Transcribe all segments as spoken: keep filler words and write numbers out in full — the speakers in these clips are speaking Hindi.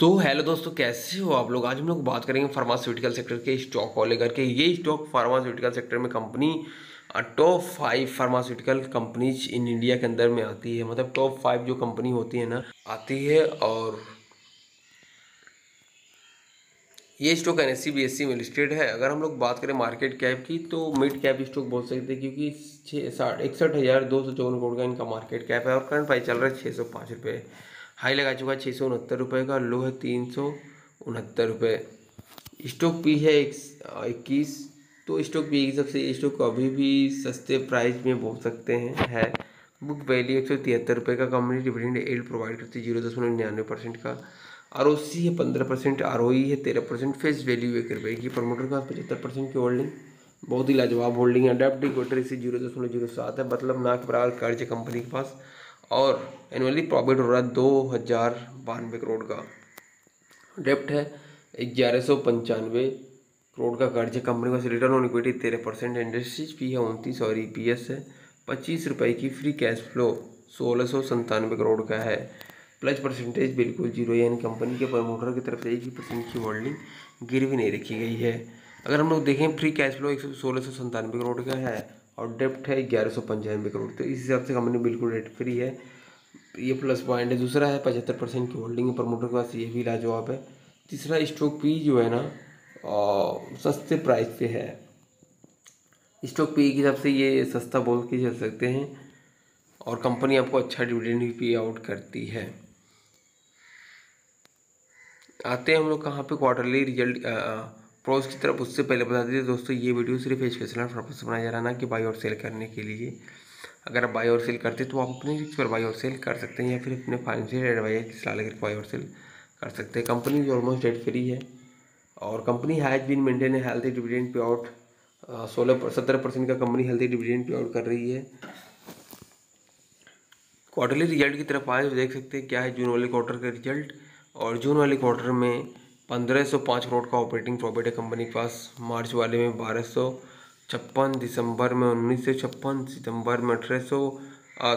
तो हेलो दोस्तों, कैसे हो आप लोग। आज हम लोग बात करेंगे फार्मास्यूटिकल सेक्टर के स्टॉक को लेकर के। ये स्टॉक फार्मास्यूटिकल सेक्टर में company top five pharmaceutical companies in India के अंदर में आती है, मतलब टॉप फाइव जो कंपनी होती है ना आती है। और ये stock N S C B S C में लिस्टेड है। अगर हम लोग बात करें मार्केट कैप की तो मिड कैप स्टॉक बोल सकते हैं, क्योंकि छः साठ इकसठ हज़ार दो सौ चौवन करोड़ का इनका मार्केट कैप है और करंट प्राइस चल रहा है छः सौ पाँच रुपये। हाई लगा चुका है छः सौ उनहत्तर रुपये का, लो है तीन सौ उनहत्तर रुपये। स्टॉक पी है इक्कीस, तो स्टॉक पी के सबसे स्टॉक अभी भी सस्ते प्राइस में बोल सकते हैं है। बुक वैल्यू एक सौ तिहत्तर रुपये का, कंपनी डिविडेंड एल्ड प्रोवाइड करती है जीरो दशमलव निन्यानवे परसेंट का। आर ओ सी है पंद्रह परसेंट, आर ओ ई है तेरह परसेंट, फेस वैल्यू एक रुपये की। प्रमोटर के पास पचहत्तर परसेंट की होल्डिंग, बहुत ही लाजवाब होल्डिंग है। डेप्ट इक्विटी से जीरो दशमलव जीरो सात है, मतलब ना के बराबर कर्ज है कंपनी के पास। और एनुअली प्रॉफिट हो रहा है दो हज़ार बानवे करोड़ का। डेप्ट है ग्यारह सौ पंचानवे करोड़ का, कर्ज है कंपनी के पास। रिटर्न ऑन इक्विटी तेरह परसेंट, इंडस्ट्रीज पी है उनतीस और ई पी एस है पच्चीस रुपये की। फ्री कैश फ्लो सोलह सौ संतानवे करोड़ का है, प्लस परसेंटेज बिल्कुल जीरो, यानी कंपनी के प्रमोटर की तरफ से एक ही परसेंट की होल्डिंग गिरवी नहीं रखी गई है। अगर हम लोग देखें फ्री कैश फ्लो एक सौ सोलह सौ संतानवे करोड़ का है और डेप्ट है ग्यारह सौ पंचानवे करोड़, तो इस हिसाब से कंपनी बिल्कुल डेट फ्री है। ये प्लस पॉइंट है। दूसरा है पचहत्तर परसेंट की होल्डिंग है प्रमोटर के पास, ये भी लाजवाब है। तीसरा स्टॉक पी जो है ना सस्ते प्राइस पे है, स्टॉक पी के हिसाब से ये सस्ता बोल के चल सकते हैं और कंपनी आपको अच्छा डिविडेंड भी पे आउट करती है। आते हैं हम लोग कहाँ पे क्वार्टरली रिजल्ट प्रोस की तरफ। उससे पहले बता दीजिए दोस्तों, ये वीडियो सिर्फ एजुकेशनल पर्पज से बनाया जा रहा है, ना कि बाई और सेल करने के लिए। अगर आप बाई और सेल करते तो आप अपने रिस्क पर बाई और सेल कर सकते हैं, या फिर अपने फाइनेंशियल एडवाइजर की सलाह लेकर बाई और सेल कर सकते हैं। कंपनी भी ऑलमोस्ट डेट फ्री है और company has been maintain healthy dividend पे आउट सोलह सत्रह परसेंट का कंपनी हेल्दी डिविडेंड पे आउट कर रही है। क्वार्टरली रिजल्ट की तरफ आए तो देख सकते हैं क्या है जून वाले क्वार्टर का रिजल्ट। और जून वाले क्वार्टर में पंद्रह सौ पाँच करोड़ का ऑपरेटिंग प्रॉफिट है कंपनी के पास, मार्च वाले में बारह सौ छप्पन, दिसंबर में उन्नीस सौ छप्पन, सितंबर में अठारह सौ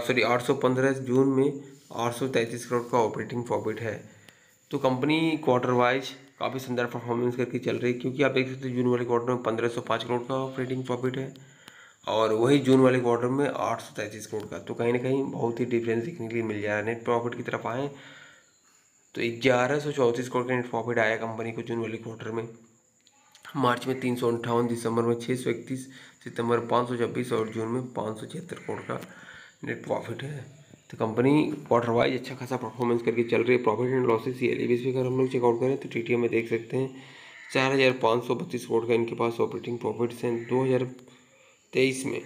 सॉरी आठ सौ पंद्रह, जून में आठ सौ तैंतीस करोड़ का ऑपरेटिंग प्रॉफिट है। तो कंपनी क्वार्टर वाइज काफ़ी सुंदर परफॉर्मेंस करके चल रही है, क्योंकि आप देख सकते हो जून वाले क्वार्टर में पंद्रह सौ पाँच करोड़ का ऑपरेटिंग प्रॉफिट है और वही जून वाले क्वार्टर में आठ सौ तैंतीस करोड़ का। तो कहीं ना कहीं बहुत ही डिफरेंस देखने के लिए मिल जा रहा है। नेट प्रॉफिट की तरफ आएँ तो ग्यारह सौ चौंतीस करोड़ का नेट प्रॉफिट आया कंपनी को जून वाले क्वार्टर में, मार्च में तीन सौ अंठावन, दिसंबर में छः सौ इकतीस, सितंबर पाँच सौ छब्बीस और जून में पाँच सौ छिहत्तर करोड़ का नेट प्रॉफिट है। तो कंपनी क्वार्टर वाइज अच्छा खासा परफॉर्मेंस करके चल रही है। प्रॉफिट एंड लॉसेस ये बेस पर अगर हम लोग चेकआउट करें तो टी टी एम में देख सकते हैं चार हज़ार पाँच सौ बत्तीस करोड़ का इनके पास ऑपरेटिंग प्रॉफिट्स हैं दो हज़ार तेईस में,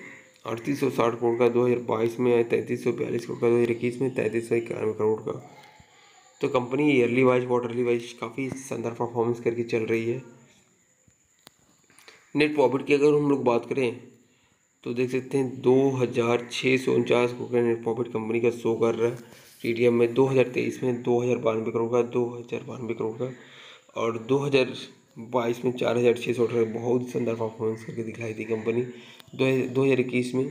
अड़तीस सौ साठ करोड़ का दो हज़ार बाईस में, तैंतीस सौ बयालीस करोड़ का दो हज़ार इक्कीस में, तैंतीस सौ इक्यानवे करोड़ का। तो company yearly wise quarterly wise काफ़ी शानदार परफॉर्मेंस करके चल रही है। नेट प्रॉफिट की अगर हम लोग बात करें तो देख सकते हैं दो हज़ार छः सौ उनचास करोड़ का नेट प्रॉफिट कंपनी का शो कर रहा है टी डी एम में दो हज़ार तेईस में दो हज़ार बानवे करोड़ का, दो हज़ार बानवे करोड़ का और दो हज़ार बाईस में चार हज़ार छः सौ अठारह। बहुत शानदार परफॉर्मेंस करके दिखलाई थी कंपनी दो हज़ार इक्कीस में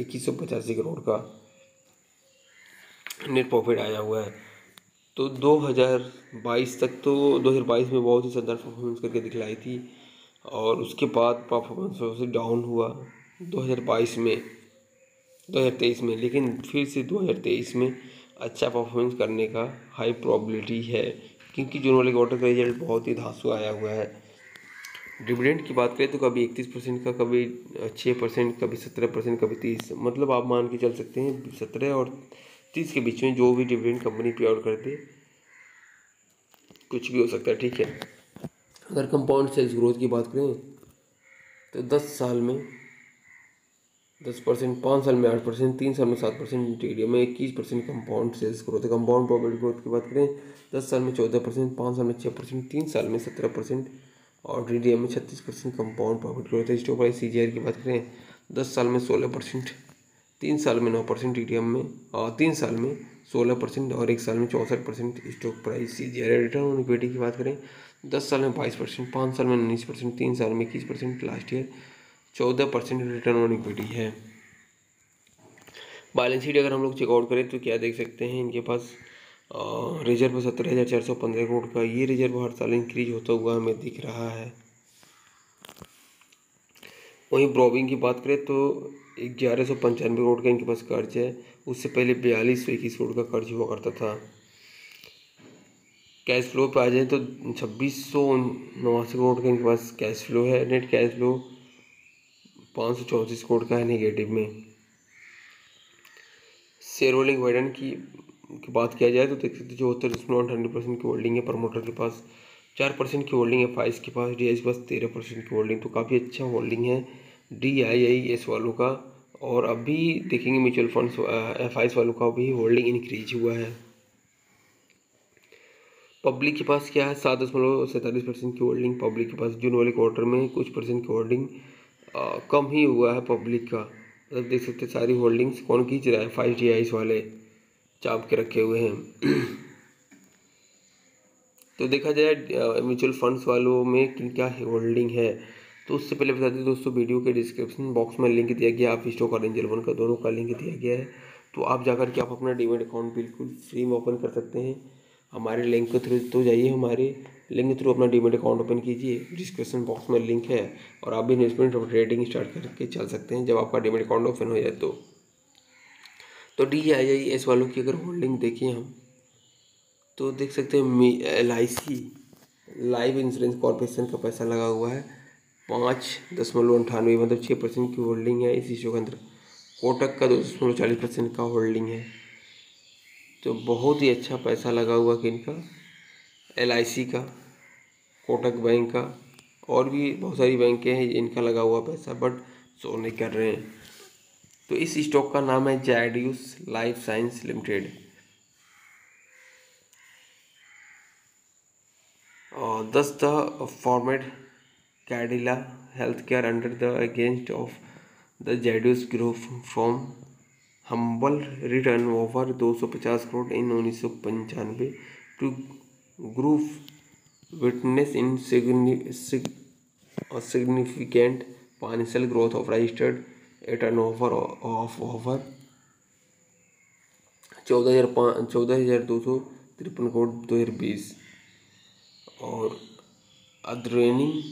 इक्कीस सौ पचासी करोड़ का नेट प्रॉफिट आया हुआ है। तो दो हज़ार बाईस तक तो दो हज़ार बाईस में बहुत ही शानदार परफॉर्मेंस करके दिखलाई थी और उसके बाद परफॉर्मेंस थोड़ा सा डाउन हुआ दो हज़ार बाईस में दो हज़ार तेईस में, लेकिन फिर से दो हज़ार तेईस में अच्छा परफॉर्मेंस करने का हाई प्रोबेबिलिटी है, क्योंकि जून वाले क्वार्टर का रिजल्ट बहुत ही धांसू आया हुआ है। डिविडेंड की बात करें तो कभी इकतीस परसेंट का, कभी छः परसेंट, कभी सत्रह परसेंट, कभी तीस, मतलब आप मान के चल सकते हैं सत्रह और तीस के बीच में जो भी डिविडेंड कंपनी पे आउट करते कुछ भी हो सकता है, ठीक है। अगर कंपाउंड सेल्स ग्रोथ की बात करें तो दस साल में दस परसेंट, पाँच साल में आठ परसेंट, तीन साल में सात परसेंट, टी डी एम में इक्कीस परसेंट कंपाउंड सेल्स ग्रोथ है। कंपाउंड प्रॉफिट ग्रोथ की बात करें दस साल में चौदह परसेंट, पाँच साल में छः परसेंट, तीन साल में सत्रह परसेंट और टी डी एम में छत्तीस परसेंट कंपाउंड प्रॉफिट ग्रोथ है। Stock price C G R की बात करें दस साल में सोलह परसेंट, तीन साल में नौ परसेंट, टी डी एम में और तीन साल में सोलह परसेंट और एक साल में चौंसठ percent. Stock price C G R. Return on equity की बात करें दस साल में बाईस परसेंट, पाँच साल में उन्नीस परसेंट, तीन साल में इक्कीस परसेंट, लास्ट ईयर चौदह परसेंट रिटर्न ऑन इक्विटी है। बैलेंस शीट अगर हम लोग चेकआउट करें तो क्या देख सकते हैं इनके पास और रिजर्व सत्रह हज़ार चार सौ पंद्रह करोड़ का, ये रिजर्व हर साल इंक्रीज होता हुआ हमें दिख रहा है। वहीं ब्रोविंग की बात करें तो ग्यारह सौ पंचानवे करोड़ का इनके पास कर्ज है, उससे पहले बयालीस सौ इक्कीस करोड़ का कर्ज हुआ करता था। कैश फ्लो पर आ जाए तो छब्बीस सौ नवासी करोड़ का इनके पास कैश फ्लो है, नेट कैश फ्लो पाँच सौ चौंतीस करोड़ का है नेगेटिव में। शेयर होल्डिंग वाइडन की की बात किया जाए तो देख सकते चौहत्तर दशमलव अठानवे परसेंट की होल्डिंग है, प्रमोटर के पास चार परसेंट की होल्डिंग है, फाइस के पास, डी आई के पास तेरह परसेंट की होल्डिंग, तो काफ़ी अच्छा होल्डिंग है डी आई आई एस वालों का। और अभी देखेंगे mutual funds F I S वालों का भी होल्डिंग इंक्रीज हुआ है। पब्लिक के पास क्या है, सात दशमलव सैंतालीस परसेंट की होल्डिंग पब्लिक के पास, जून वाले क्वार्टर में कुछ परसेंट की होल्डिंग कम ही हुआ है पब्लिक का। मतलब देख सकते सारी होल्डिंग्स कौन खींच रहा है, फाइव डी आई एस वाले चाप के रखे हुए हैं। तो देखा जाए म्यूचुअल फंड्स वालों में किन क्या होल्डिंग है, तो उससे पहले बता दें दोस्तों वीडियो के डिस्क्रिप्शन बॉक्स में लिंक दिया गया आप स्टॉक और एंजल वन का, दोनों का लिंक दिया गया है। तो आप जाकर के आप अपना डीमैट अकाउंट बिल्कुल फ्री में ओपन कर सकते हैं हमारे लिंक के थ्रू। तो जाइए हमारे लिंक के थ्रू अपना डीमैट अकाउंट ओपन कीजिए, डिस्क्रिप्शन बॉक्स में लिंक है, और आप भी इन्वेस्टमेंट और ट्रेडिंग स्टार्ट करके चल सकते हैं जब आपका डीमैट अकाउंट ओपन हो जाए। तो तो डी आई आई एस वालों की अगर होल्डिंग देखिए हम तो देख सकते हैं L I C Life Insurance Corporation का पैसा लगा हुआ है, पाँच दशमलव अंठानवे मतलब छः परसेंट की होल्डिंग है इस इशू के अंदर। कोटक का दो दशमलव चालीस परसेंट का होल्डिंग है, तो बहुत ही अच्छा पैसा लगा हुआ कि इनका एल आई सी का, कोटक बैंक का, और भी बहुत सारी बैंकें हैं इनका लगा हुआ पैसा, बट शो नहीं कर रहे हैं। तो इस स्टॉक का नाम है ज़ाइडस लाइफ साइंस लिमिटेड, और thus the format Cadila health care under the against of the Zydus group from humble return over दो सौ पचास करोड़ इन उन्नीस सौ पंचानवे to group witness in significant financial growth of registered turn over of over चौदह हज़ार पाँच चौदह हज़ार दो सौ तिरपन करोड़ दो हज़ार बीस और adhering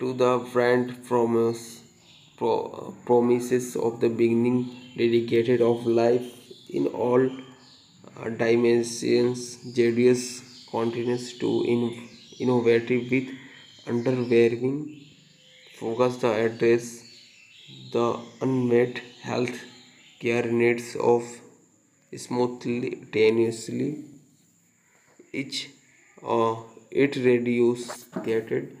to the brand promise promise of the beginning dedicated of life in all dimensions Zydus continues to innovative with unwavering focus the address the unmet health care needs of simultaneously each uh, it dedicated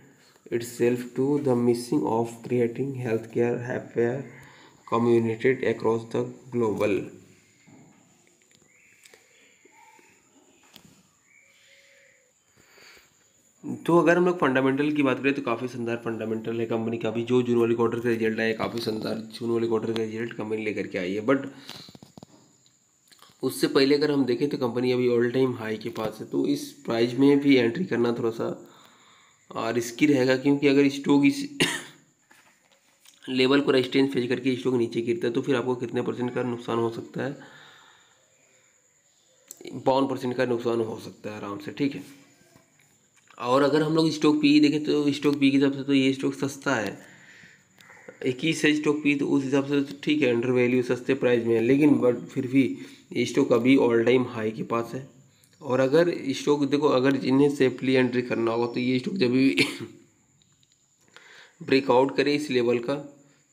itself to the mission of creating healthcare happier communities across the global। तो अगर हम लोग फंडामेंटल की बात करें तो काफ़ी शानदार फंडामेंटल है कंपनी का भी, जो जून वाले क्वार्टर का रिजल्ट आया काफ़ी शानदार जून वाले क्वार्टर का रिजल्ट कंपनी लेकर के आई है। बट उससे पहले अगर हम देखें तो कंपनी अभी ऑल टाइम हाई के पास है, तो इस प्राइस में भी एंट्री करना थोड़ा सा रिस्की रहेगा, क्योंकि अगर स्टॉक इस लेवल को रेजिस्टेंस फेस करके स्टॉक नीचे गिरता है तो फिर आपको कितने परसेंट का नुकसान हो सकता है, बावन परसेंट का नुकसान हो सकता है आराम से, ठीक है। और अगर हम लोग स्टॉक पी देखें तो स्टॉक पी के हिसाब से तो ये स्टॉक सस्ता है, इक्कीस है स्टॉक पी, तो उस हिसाब से तो ठीक है अंडर वैल्यू सस्ते प्राइस में है, लेकिन बट फिर भी स्टॉक अभी ऑल टाइम हाई के पास है। और अगर स्टॉक देखो अगर जिन्हें सेफली एंट्री करना होगा तो ये स्टॉक जब भी ब्रेकआउट करे इस लेवल का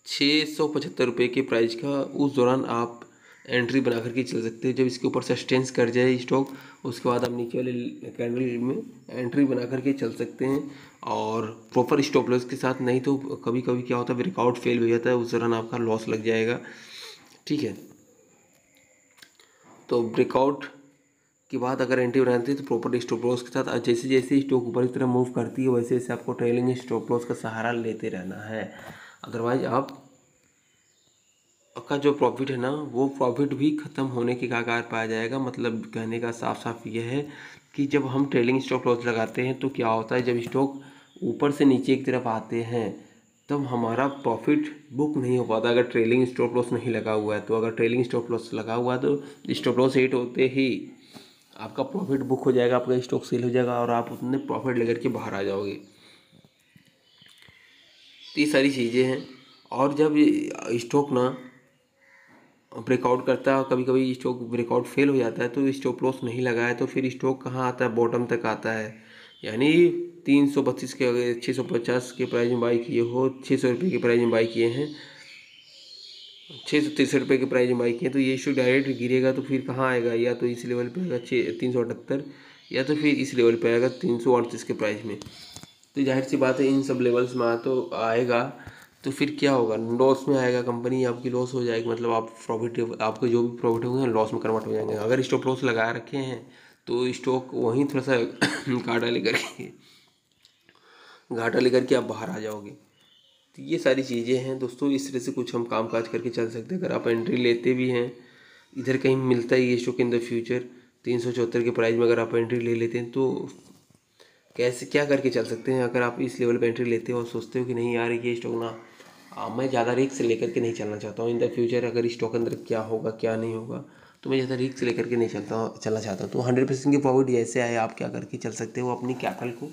छः सौ पचहत्तर रुपये के प्राइस का, उस दौरान आप एंट्री बना करके चल सकते हैं। जब इसके ऊपर सस्टेंस कर जाए स्टॉक उसके बाद आप नीचे वाले कैंडल में एंट्री बना करके चल सकते हैं, और प्रॉपर स्टॉप लॉस के साथ। नहीं तो कभी कभी क्या होता है ब्रेकआउट फेल हो जाता है, उस दौरान आपका लॉस लग जाएगा, ठीक है। तो ब्रेकआउट के बाद अगर एंट्री बनाते हैं तो प्रॉपर स्टॉप लॉस के साथ, जैसे जैसे स्टॉक ऊपर की तरफ मूव करती है वैसे वैसे आपको ट्रेलिंग स्टॉप लॉस का सहारा लेते रहना है, अदरवाइज आप का जो प्रॉफिट है ना वो प्रॉफिट भी ख़त्म होने के कगार पाया जाएगा। मतलब कहने का साफ साफ ये है कि जब हम ट्रेलिंग स्टॉप लॉस लगाते हैं तो क्या होता है, जब स्टॉक ऊपर से नीचे की तरफ आते हैं तब हमारा प्रॉफिट बुक नहीं हो पाता, अगर ट्रेलिंग स्टॉप लॉस नहीं लगा हुआ है तो। अगर ट्रेलिंग स्टॉप लॉस लगा हुआ है तो स्टॉप लॉस हिट होते ही आपका प्रॉफिट बुक हो जाएगा, आपका स्टॉक सेल हो जाएगा और आप उतने प्रॉफिट लेकर के बाहर आ जाओगे। तो ये सारी चीज़ें हैं। और जब स्टॉक ना ब्रेकआउट करता है और कभी कभी स्टॉक ब्रेकआउट फेल हो जाता है तो स्टॉप लॉस नहीं लगाया तो फिर स्टॉक कहाँ आता है, बॉटम तक आता है। यानी तीन सौ पच्चीस के अगर छः सौ पचास के प्राइस में बाई किए हो, छः सौ रुपये के प्राइस में बाई किए हैं, छः सौ तिरसठ रुपये के प्राइस में बाई किए, तो ये स्टॉक डायरेक्ट गिरेगा तो फिर कहाँ आएगा, या तो इस लेवल पे आएगा छः तीन सौ अठहत्तर या तो फिर इस लेवल पे आएगा तीन सौ अड़तीस के प्राइस में। तो जाहिर सी बात है इन सब लेवल्स में आ तो आएगा तो फिर क्या होगा, लॉस में आएगा, कंपनी आपकी लॉस हो जाएगी, मतलब आप प्रॉफिट आपको जो भी प्रॉफिट होंगे लॉस में कन्वर्ट हो जाएंगे। अगर स्टॉप लॉस लगा रखे हैं तो स्टॉक वहीं थोड़ा सा घाटा लेकर के घाटा लेकर के आप बाहर आ जाओगे। तो ये सारी चीज़ें हैं दोस्तों, इस तरह से कुछ हम काम काज करके चल सकते हैं। अगर आप एंट्री लेते भी हैं, इधर कहीं मिलता है ये स्टॉक इन द फ्यूचर तीन सौ चौहत्तर के प्राइस में, अगर आप एंट्री ले लेते हैं तो कैसे क्या करके चल सकते हैं। अगर आप इस लेवल पर एंट्री लेते हो और सोचते हो कि नहीं यार ये स्टॉक ना आ, मैं ज़्यादा रिस्क लेकर के नहीं चलना चाहता हूँ, इन द फ्यूचर अगर स्टॉक अंदर क्या होगा क्या नहीं होगा तो मैं ज़्यादा रिस्क लेकर के नहीं चलता चलना चाहता हूँ, तो हंड्रेड परसेंट की प्रॉफिट ऐसे आए आप क्या करके चल सकते हो, अपनी कैपिटल को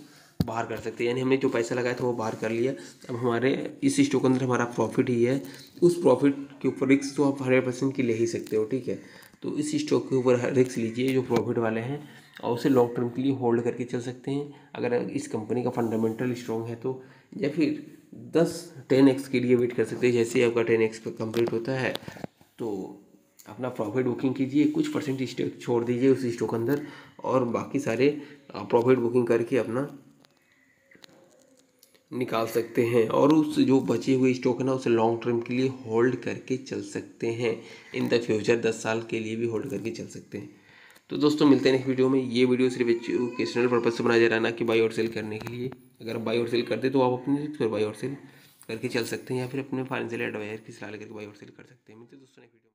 बाहर कर सकते हैं। यानी हमने जो पैसा लगाया था वो बाहर कर लिया, अब हमारे इस स्टॉक के अंदर हमारा प्रॉफिट ही है, उस प्रॉफिट के ऊपर रिस्क तो आप हंड्रेड परसेंट की ले ही सकते हो, ठीक है। तो इस स्टॉक के ऊपर रिस्क लीजिए जो प्रॉफिट वाले हैं और उसे लॉन्ग टर्म के लिए होल्ड करके चल सकते हैं। अगर इस कंपनी का फंडामेंटल स्ट्रॉन्ग है तो, या फिर दस टेन एक्स के लिए वेट कर सकते हैं। जैसे आपका टेन एक्स कंप्लीट होता है तो अपना प्रॉफिट बुकिंग कीजिए, कुछ परसेंट स्टॉक छोड़ दीजिए उस स्टॉक के अंदर और बाकी सारे प्रॉफिट बुकिंग करके अपना निकाल सकते हैं। और उस जो बचे हुए स्टॉक है ना उसे लॉन्ग टर्म के लिए होल्ड करके चल सकते हैं, इन द फ्यूचर दस साल के लिए भी होल्ड करके चल सकते हैं। तो दोस्तों मिलते हैं नेक्स्ट वीडियो में। ये वीडियो सिर्फ एजुकेशनल पर्पज से बनाया जा रहा है ना कि बाई और सेल करने के लिए। अगर आप बाई और सेल करते तो आप अपने फिर बाई और सेल करके चल सकते हैं या फिर अपने फाइनेंशियल एडवाइजर की सलाह लेकर बाई और सेल कर सकते हैं। मिलते दोस्तों नेक्स्ट वीडियो।